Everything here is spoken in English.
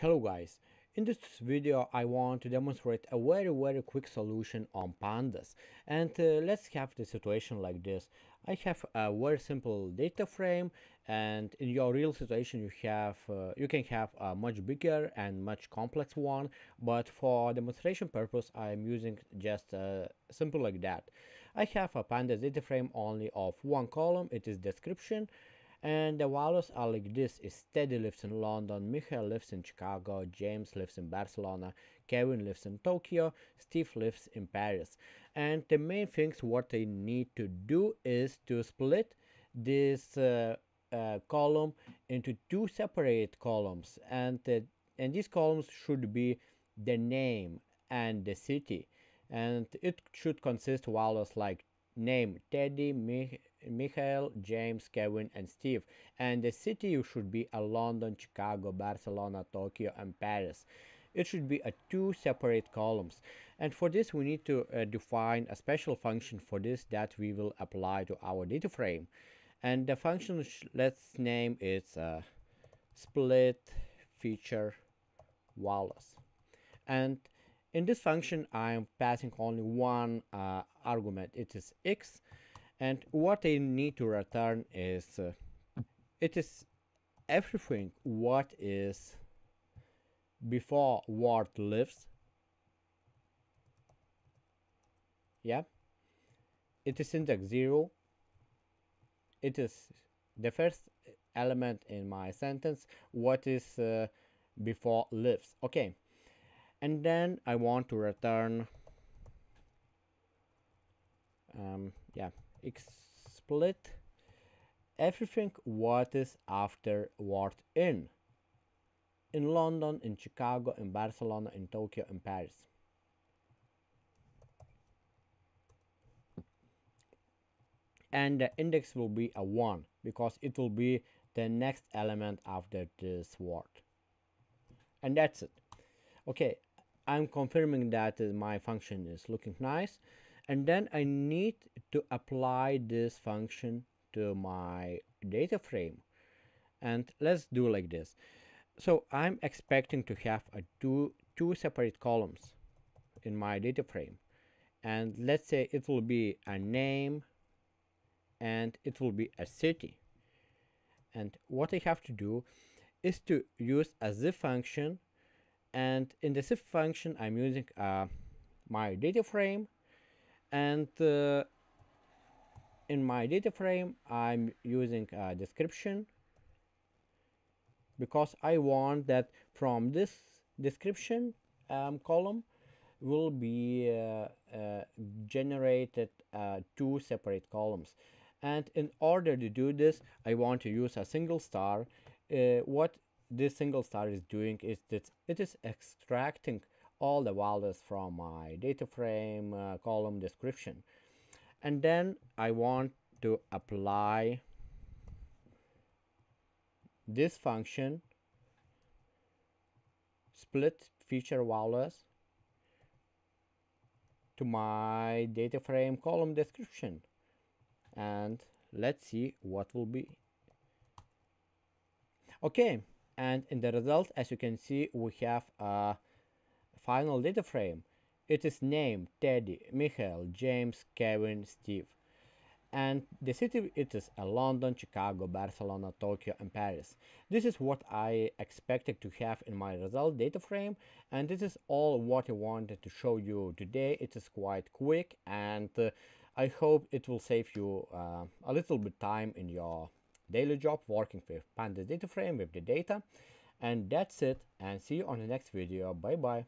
Hello guys, in this video I want to demonstrate a very quick solution on pandas, and let's have the situation like this. I have a very simple data frame, and in your real situation you have you can have a much bigger and much complex one, but for demonstration purpose I'm using just simple like that. I have a pandas data frame only of one column, it is description. And the values are like this: Teddy lives in London, Michael lives in Chicago, James lives in Barcelona, Kevin lives in Tokyo, Steve lives in Paris. And the main things what they need to do is to split this column into two separate columns, and these columns should be the name and the city, and it should consist of values like name Teddy, Michael, James, Kevin and Steve, and the city should be a London, Chicago, Barcelona, Tokyo and Paris. It should be a two separate columns, and for this we need to define a special function for this that we will apply to our data frame, and the function let's name it split feature values. And in this function I'm passing only one argument, it is x, and what I need to return is it is everything what is before word lives. Yeah, it is index 0, it is the first element in my sentence what is before lives. Okay, and then I want to return yeah, split everything what is after word in London, in Chicago, in Barcelona, in Tokyo, in Paris. And the index will be a 1 because it will be the next element after this word, and that's it. Okay, I'm confirming that my function is looking nice, and then I need to apply this function to my data frame, and let's do like this. So I'm expecting to have a two separate columns in my data frame, and let's say it will be a name and it will be a city, and what I have to do is to use a zip function, and in the zip function I'm using my data frame, and in my data frame I'm using a description because I want that from this description column will be generated two separate columns, and in order to do this I want to use a single star. What this single star is doing is that it is extracting all the values from my data frame column description, and then I want to apply this function split feature values to my data frame column description, and let's see what will be. Okay, and in the result as you can see we have a final data frame. It is named Teddy, Michael, James, Kevin, Steve, and the city it is London, Chicago, Barcelona, Tokyo and Paris. This is what I expected to have in my result data frame, and this is all what I wanted to show you today. It is quite quick, and I hope it will save you a little bit time in your daily job working with pandas data frame with the data. And that's it, and see you on the next video. Bye bye.